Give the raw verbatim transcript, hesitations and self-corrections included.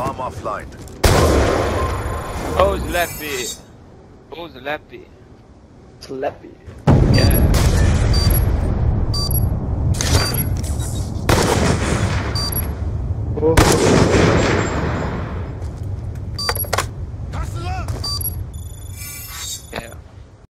Bomb offline. Oh, Slappy. Oh, Slappy. Slappy. Yeah. Oh.